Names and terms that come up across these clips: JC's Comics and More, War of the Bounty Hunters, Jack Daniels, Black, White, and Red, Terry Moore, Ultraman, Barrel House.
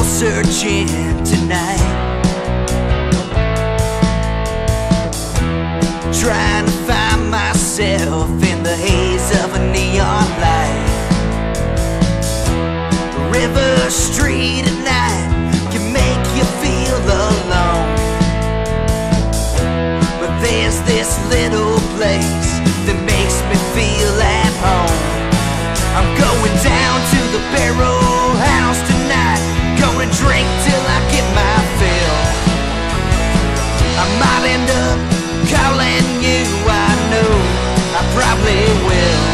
soul searching tonight, trying to find myself in the haze of a neon light. A river street at night can make you feel alone, but there's this little place that makes me feel at home. I'm going down to the Barrel House tonight, gonna drink till I get my fill. I might end up calling you, I know I probably will.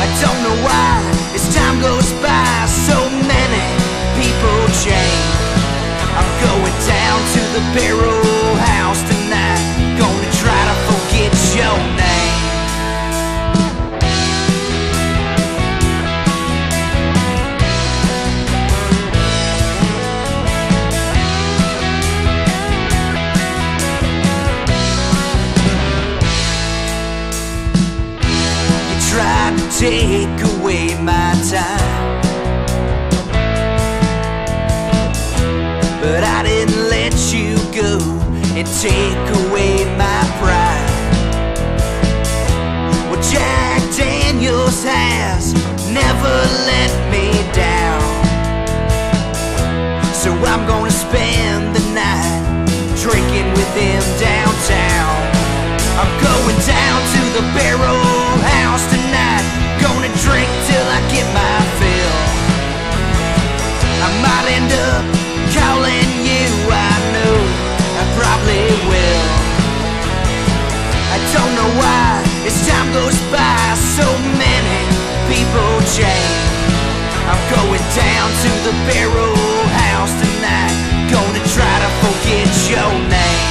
I don't know why, as time goes by, so many people change. I'm going down to the Barrel House tonight, gonna try to forget your name. Take away my time, but I didn't let you go and take away my pride. Well, Jack Daniels has never let me down, so I'm gonna spend the night drinking with him downtown. I'm going down to the Barrel House tonight, gonna drink till I get my fill. I might end up calling you, I know I probably will. I don't know why, as time goes by, so many people change. I'm going down to the Barrel House tonight, gonna try to forget your name.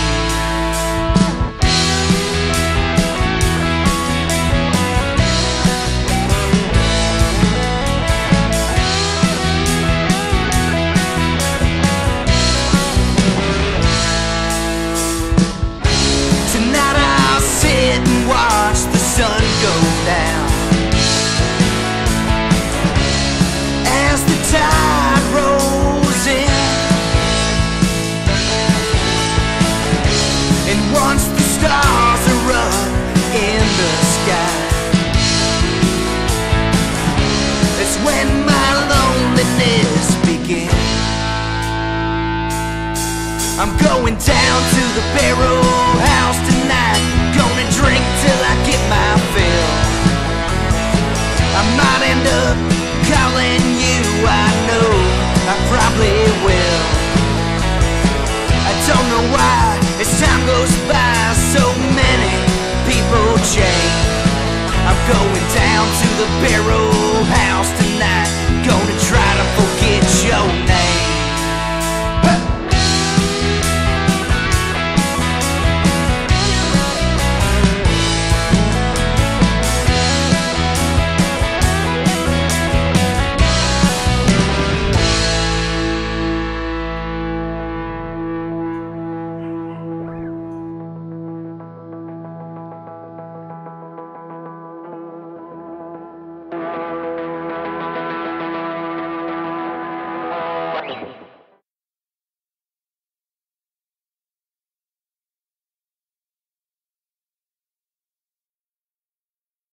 I'm going down to the Barrel